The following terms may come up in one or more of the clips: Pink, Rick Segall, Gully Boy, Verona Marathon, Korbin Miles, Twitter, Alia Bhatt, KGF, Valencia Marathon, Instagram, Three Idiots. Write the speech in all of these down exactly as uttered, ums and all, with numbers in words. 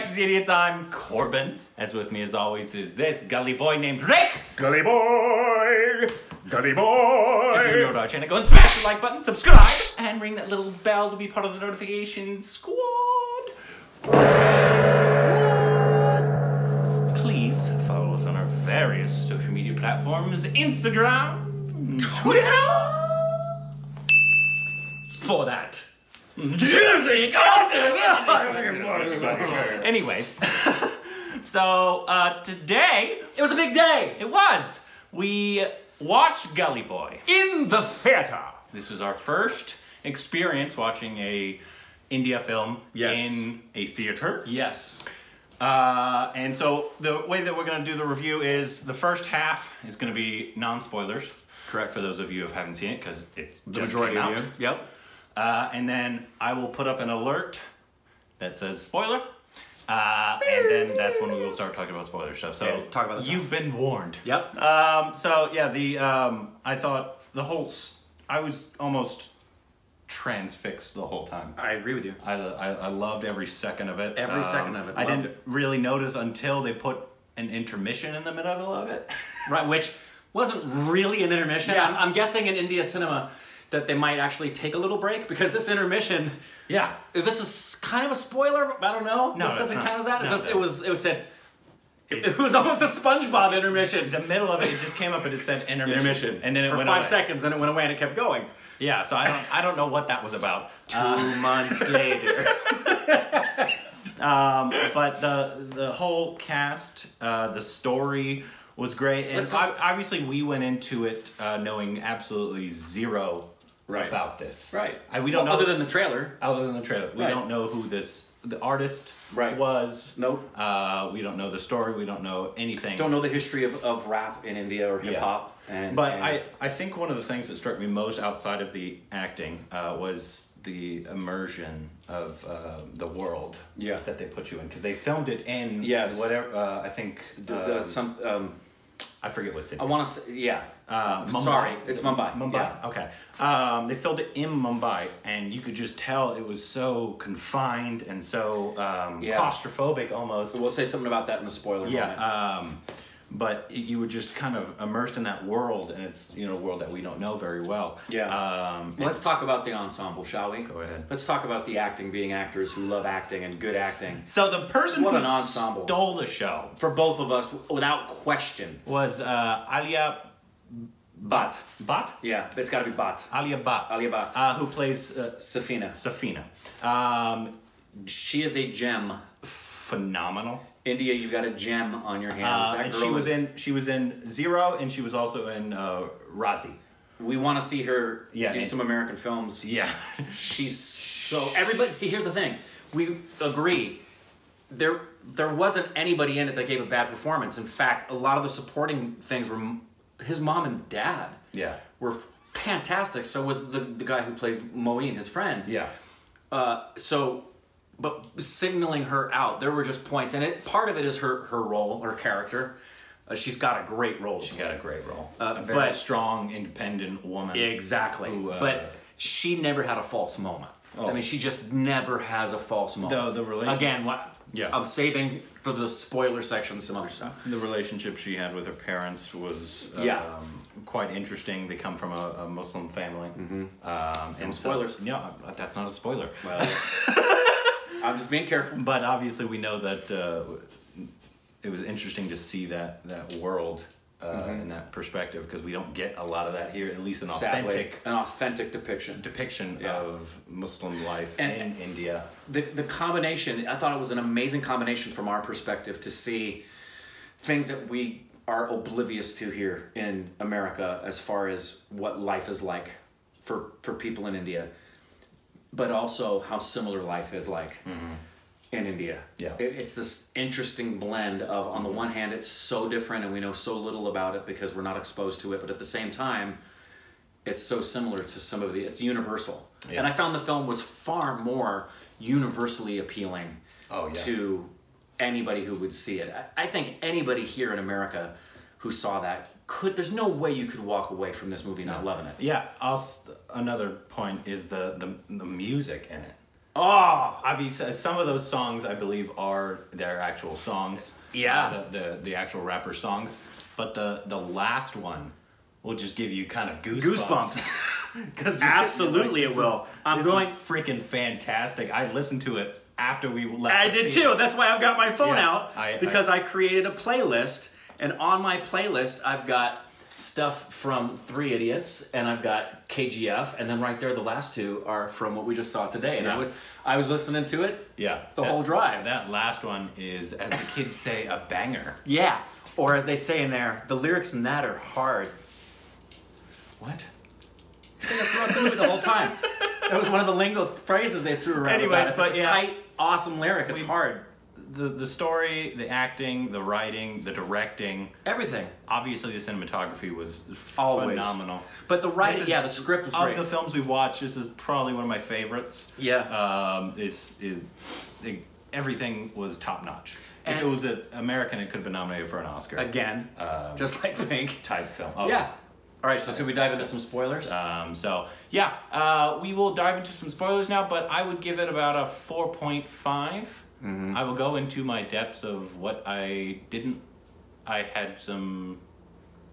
back to the Idiots. I'm Corbin. As with me as always is this Gully Boy named Rick. Gully Boy! Gully Boy! If you're new to our channel, go and smash the like button, subscribe, and ring that little bell to be part of the notification squad. Please follow us on our various social media platforms. Instagram, Twitter. For that. Juicy content! Anyways, so uh, today, it was a big day. It was. We watched Gully Boy in the theater. This was our first experience watching a India film yes. in a theater. Yes. Uh, and so the way that we're going to do the review is the first half is going to be non-spoilers. Correct. For those of you who haven't seen it, because it's the just majority came out. Of you. Yep. Uh, and then I will put up an alert that says spoiler, uh, and then that's when we will start talking about spoiler stuff. So yeah, talk about this you've stuff. Been warned. Yep. Um, so yeah, the um, I thought the whole I was almost transfixed the whole time. I agree with you. I I, I loved every second of it. Every um, second of it. I didn't it. really notice until they put an intermission in the middle of it, right? Which wasn't really an intermission. Yeah. I'm, I'm guessing in India cinema. That they might actually take a little break because this intermission, yeah, this is kind of a spoiler. But I don't know. No, this doesn't not, count as that. It's just, that. It was. It said. It, it was almost a SpongeBob intermission. The middle of it, it just came up and it said intermission, intermission. And then it for went five away. seconds, and it went away, and it kept going. Yeah, so I don't. I don't know what that was about. Two uh, months later. um, but the the whole cast, uh, the story. Was great, and obviously we went into it uh, knowing absolutely zero right. about this. Right. I, we don't well, know other than the trailer. Other than the trailer, we right. don't know who this the artist right. was. Nope. Uh, we don't know the story. We don't know anything. Don't know the history of, of rap in India or hip yeah. hop. And but and I I think one of the things that struck me most outside of the acting uh, was the immersion of uh, the world yeah. that they put you in because they filmed it in yes. whatever uh, I think the, the, um, some. Um, I forget what's in. I want to say, yeah. Uh, Sorry, it's Mumbai. Mumbai, yeah. okay. Um, they filmed it in Mumbai, and you could just tell it was so confined and so um, yeah. claustrophobic almost. So we'll say something about that in the spoiler yeah, moment. Yeah, um, but it, you were just kind of immersed in that world, and it's you know a world that we don't know very well. Yeah. Um, Let's talk about the ensemble, shall we? Go ahead. Let's talk about the acting, being actors who love acting and good acting. So the person what who an ensemble. stole the show for both of us, without question, was uh, Alia Bhatt. Bhatt? Yeah, it's got to be Bhatt. Alia Bhatt. Alia Bhatt. Uh, who plays uh, Safina? Safina. Um, she is a gem. Phenomenal. India, you've got a gem on your hands. Uh, that and girl she was is... in she was in Zero, and she was also in uh, Razi. We want to see her yeah, do and... some American films. Yeah, she's so everybody. See, here's the thing: we agree. There, there wasn't anybody in it that gave a bad performance. In fact, a lot of the supporting things were his mom and dad. Yeah, were fantastic. So was the the guy who plays Moeen, his friend. Yeah. Uh, so. But signaling her out, there were just points, and it part of it is her her role, her character. Uh, she's got a great role. She got a great role. Uh, a very but, strong, independent woman. Exactly. Who, uh, but she never had a false moment. Oh. I mean, she just never has a false moment. The the relationship. Again, what? Yeah. I'm saving for the spoiler section some other stuff. The relationship she had with her parents was uh, yeah. um, quite interesting. They come from a, a Muslim family. Mm-hmm. Um, and spoilers. So, no, that's not a spoiler. Well. I'm just being careful. But obviously we know that uh, it was interesting to see that, that world uh, mm-hmm. and that perspective because we don't get a lot of that here, at least an authentic... Sadly, an authentic depiction. Depiction yeah. of Muslim life and in India. The, the combination, I thought it was an amazing combination from our perspective to see things that we are oblivious to here in America as far as what life is like for, for people in India. But also how similar life is like mm-hmm. in India. Yeah, it, it's this interesting blend of, on the one hand, it's so different and we know so little about it because we're not exposed to it, but at the same time, it's so similar to some of the, it's universal. Yeah. And I found the film was far more universally appealing oh, yeah. to anybody who would see it. I, I think anybody here in America who saw that could there's no way you could walk away from this movie not no. loving it. Yeah, I'll, another point is the, the the music in it. Oh, obviously, some of those songs I believe are their actual songs. Yeah, uh, the, the the actual rapper songs, but the the last one will just give you kind of goosebumps. Goosebumps. Absolutely, like, it will. Is, I'm this going is freaking fantastic. I listened to it after we left. I did theater. too. That's why I've got my phone yeah, out I, because I, I created a playlist, and on my playlist I've got stuff from Three Idiots, and I've got K G F, and then right there, the last two are from what we just saw today. And yeah. I was I was listening to it yeah, the that, whole drive. That last one is, as the kids say, a banger. Yeah, or as they say in there, the lyrics in that are hard. What? Sing it throughout the whole time. That was one of the lingo phrases they threw around. Anyways, but it's yeah. tight, awesome lyric. It's we, hard. The, the story, the acting, the writing, the directing. Everything. Obviously the cinematography was Always. phenomenal. But the writing, is, yeah, the script was of great. Of the films we've watched, this is probably one of my favorites. Yeah. Um, it's, it, it, everything was top-notch. If it was an American, it could have been nominated for an Oscar. Again, um, just like Pink. Type film. Oh, yeah. All right, so should we dive into some spoilers? Um, so, yeah, uh, we will dive into some spoilers now, but I would give it about a four point five. Mm-hmm. I will go into my depths of what I didn't, I had some,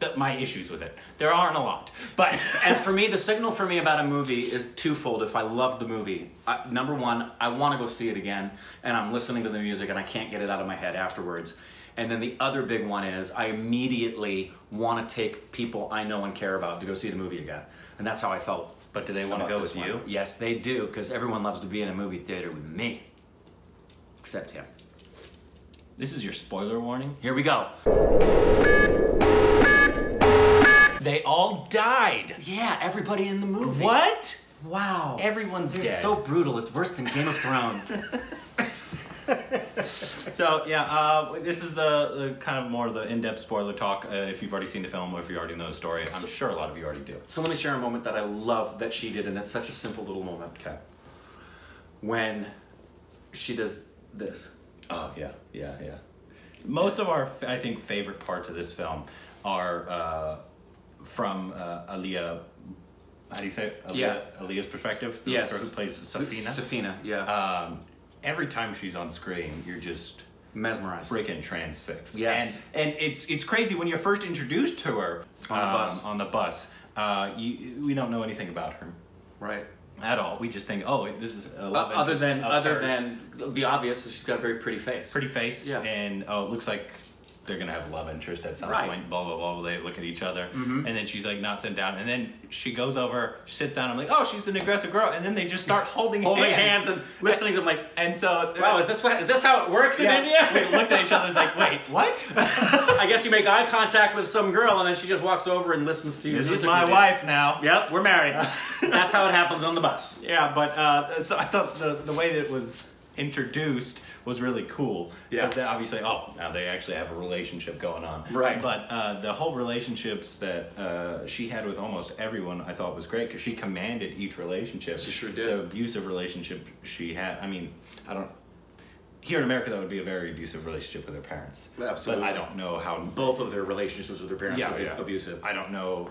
th my issues with it. There aren't a lot, but. And for me, the signal for me about a movie is twofold if I love the movie. I, number one, I want to go see it again, and I'm listening to the music and I can't get it out of my head afterwards. And then the other big one is I immediately want to take people I know and care about to go see the movie again. And that's how I felt. But do they want to go with you? Yes, they do, because everyone loves to be in a movie theater with me. Except him. This is your spoiler warning. Here we go. They all died. Yeah, everybody in the movie. What? Wow. Everyone's They're dead. So brutal. It's worse than Game of Thrones. So yeah, uh, this is the, the kind of more the in-depth spoiler talk. Uh, if you've already seen the film or if you already know the story, I'm sure a lot of you already do. So let me share a moment that I love that she did, and it's such a simple little moment. Okay. When she does. This. Oh, yeah, yeah, yeah. Most of our, I think, favorite parts of this film are uh, from uh, Alia, how do you say it? Alia, yeah. Alia's perspective, the yes. who plays Safina. Safina, yeah. Um, every time she's on screen, you're just mesmerized. Freaking transfixed. Yes. And, and it's it's crazy, when you're first introduced to her on um, the bus, on the bus uh, you, we don't know anything about her. Right. At all, we just think, oh, this is a love other than other her. than the obvious. She's got a very pretty face. Pretty face, yeah. And oh, it looks like they're gonna have a love interest at some right. point. Blah blah blah. They look at each other, mm-hmm. and then she's like, not sitting down, and then she goes over, she sits down. I'm like, oh, she's an aggressive girl, and then they just start holding holding hands, hands and listening. I'm like, and so wow, is this what, is this how it works yeah. in India? We looked at each other, it's like, wait, what? I guess you make eye contact with some girl, and then she just walks over and listens to you. This is my wife now. Yep, we're married. That's how it happens on the bus. Yeah, but uh, so I thought the the way that it was introduced was really cool. Yeah. Because obviously, oh, now they actually have a relationship going on. Right. But uh, the whole relationships that uh, she had with almost everyone I thought was great because she commanded each relationship. She sure did. The abusive relationship she had. I mean, I don't... Here in America, that would be a very abusive relationship with her parents. Absolutely. But I don't know how... Both of their relationships with their parents yeah, were yeah. abusive. I don't know...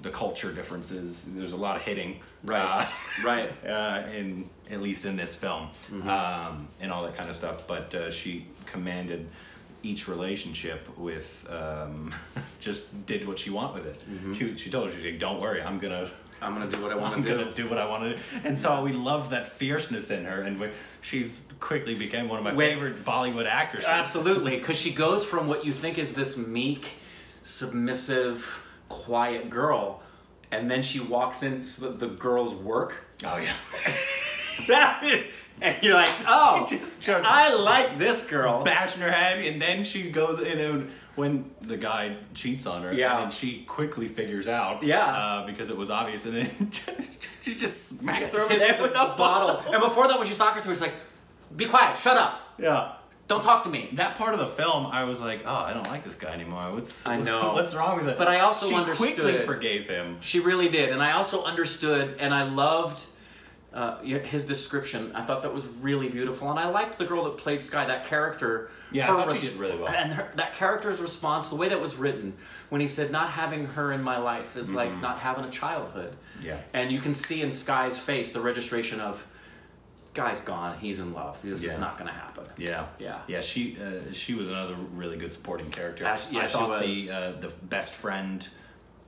The culture differences. There's a lot of hitting, right? Uh, right. Uh, in at least in this film, mm-hmm. um, and all that kind of stuff. But uh, she commanded each relationship with um, just did what she want with it. Mm-hmm. She she told her, she like, "Don't worry, I'm gonna I'm gonna do what I want to do. I'm gonna do what I want to do." And so we love that fierceness in her, and we, she's quickly became one of my Wait. favorite Bollywood actresses. Absolutely, because she goes from what you think is this meek, submissive, quiet girl, and then she walks into the, the girl's work. Oh yeah. And you're like, oh, just I like this girl. Bashing her head, and then she goes in and when the guy cheats on her, yeah. and then she quickly figures out, yeah, uh, because it was obvious, and then just, she just smacks her over the head with a bottle. And before that, when she talked to her, she's like, "Be quiet, shut up." Yeah. Don't talk to me. That part of the film, I was like, oh, I don't like this guy anymore. What's I know. What's wrong with it? But I also she understood. She quickly forgave him. She really did. And I also understood, and I loved uh, his description. I thought that was really beautiful. And I liked the girl that played Sky, that character. Yeah, her I thought she did really well. And her, that character's response, the way that was written, when he said, not having her in my life is mm-hmm. like not having a childhood. Yeah. And you can see in Sky's face the registration of, guy's gone, he's in love, this yeah. is not going to happen. Yeah. Yeah. Yeah, she uh, she was another really good supporting character. As, yeah, I thought the uh, the best friend,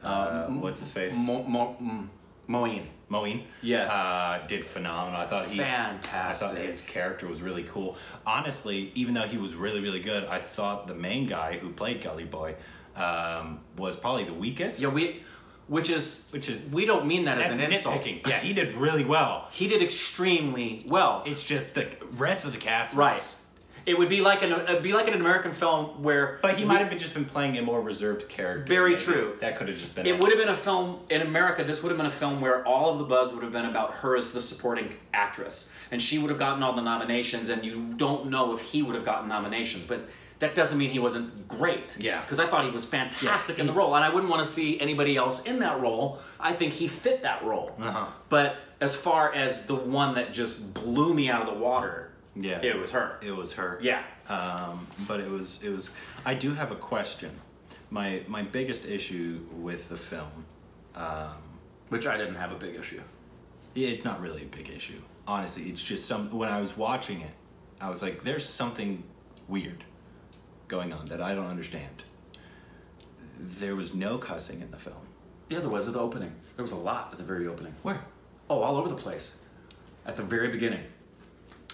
uh, uh, what's his face? Mo Mo Mo Moeen. Moeen. Yes. Uh, did phenomenal. I thought he fantastic. I thought his character was really cool. Honestly, even though he was really, really good, I thought the main guy who played Gully Boy um, was probably the weakest. Yeah, we... Which is, which is, we don't mean that as an insult. Yeah, he did really well. He did extremely well. It's just the rest of the cast was... Right. It would be like an, it'd be like an American film where... But he might have been just been playing a more reserved character. Very maybe. True. That could have just been... It would have been a film, in America, this would have been a film where all of the buzz would have been about her as the supporting actress. And she would have gotten all the nominations, and you don't know if he would have gotten nominations, but... That doesn't mean he wasn't great. Yeah. Because I thought he was fantastic yeah. in the role, and I wouldn't want to see anybody else in that role. I think he fit that role. Uh-huh. But as far as the one that just blew me out of the water, yeah, it was her. It was her. Yeah. Um, but it was it was. I do have a question. My my biggest issue with the film, um, which I didn't have a big issue. It's not really a big issue, honestly. It's just some. When I was watching it, I was like, "There's something weird going on that I don't understand." There was no cussing in the film. Yeah, there was at the opening. There was a lot at the very opening. Where? Oh, all over the place. At the very beginning.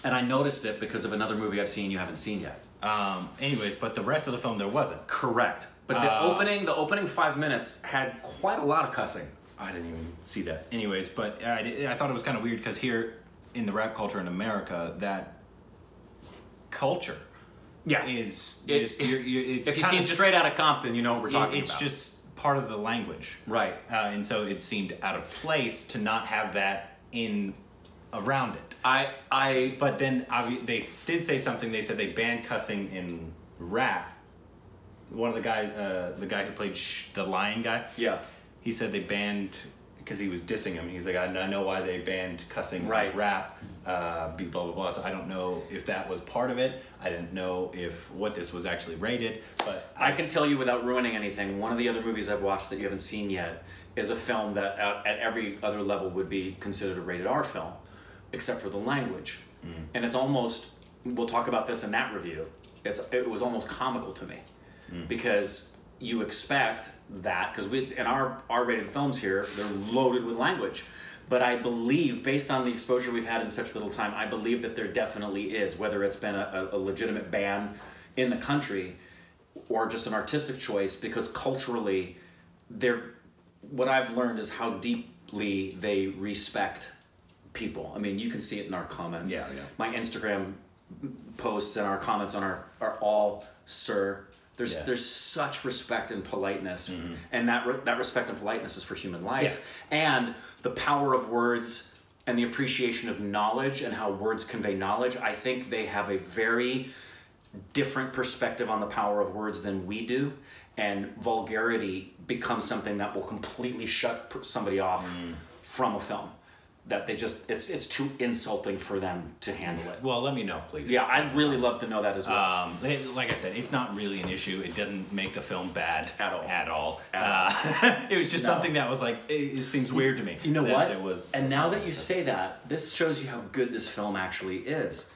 And I noticed it because of another movie I've seen you haven't seen yet. Um, anyways, but the rest of the film there wasn't. Correct. But the uh, opening, the opening five minutes had quite a lot of cussing. I didn't even see that. Anyways, but I, I thought it was kind of weird because here in the rap culture in America, that culture... Yeah, is, it, is it, you're, you're, it's if you seen Straight Outta Compton, you know what we're talking it's about. It's just part of the language, right? Uh, and so it seemed out of place to not have that in around it. I, I, but then I, they did say something. They said they banned cussing in rap. One of the guy, uh, the guy who played Sh the lion guy, yeah, he said they banned because he was dissing him. He was like, I know why they banned cussing right. in rap. Uh, be blah blah blah. So I don't know if that was part of it. I didn't know if what this was actually rated, but I, I can tell you without ruining anything. One of the other movies I've watched that you haven't seen yet is a film that at, at every other level would be considered a rated R film, except for the language. Mm. And it's almost, we'll talk about this in that review. It's it was almost comical to me mm. because you expect that because we in our R rated films here they're loaded with language. But I believe, based on the exposure we've had in such little time, I believe that there definitely is, whether it's been a, a legitimate ban in the country or just an artistic choice, because culturally, they're, what I've learned is how deeply they respect people. I mean, you can see it in our comments. Yeah, yeah. My Instagram posts and our comments on our are all sir. There's, yeah. there's such respect and politeness, mm-hmm. and that re that respect and politeness is for human life, yeah. and the power of words and the appreciation of knowledge and how words convey knowledge. I think they have a very different perspective on the power of words than we do, and vulgarity becomes something that will completely shut somebody off mm. from a film. That they just, it's it's too insulting for them to handle it. Well, let me know, please. Yeah, I'd really love to know that as well. Um, it, like I said, it's not really an issue. It doesn't make the film bad. At all. At all. At uh, all. It was just no. something that was like, it, it seems weird to me. You know what? It was, and now that you say that, this shows you how good this film actually is.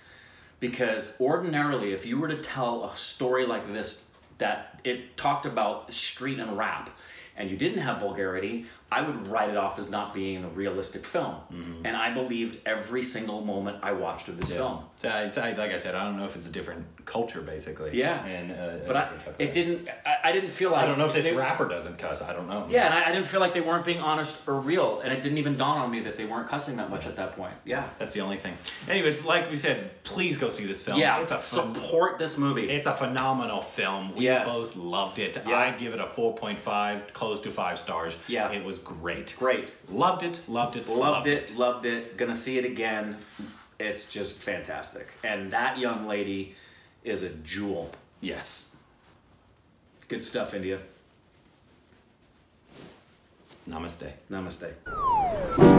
Because ordinarily, if you were to tell a story like this, that it talked about street and rap, and you didn't have vulgarity, I would write it off as not being a realistic film. Mm-hmm. And I believed every single moment I watched of this yeah. film. So it's, I, like I said, I don't know if it's a different culture, basically. Yeah. And a, but a I, it didn't. I, I didn't feel like I don't know if this they, rapper doesn't cuss. I don't know. Yeah, and I, I didn't feel like they weren't being honest or real, and it didn't even dawn on me that they weren't cussing that much yeah. at that point. Yeah. That's the only thing. Anyways, like we said, please go see this film. Yeah. It's a support this movie. It's a phenomenal film. We yes. both loved it. Yeah. I give it a four point five, close to five stars. Yeah. It was great. Great. Loved it. Loved it. Loved, loved it, it. Loved it. Gonna see it again. It's just fantastic. And that young lady is a jewel. Yes. Good stuff, India. Namaste. Namaste.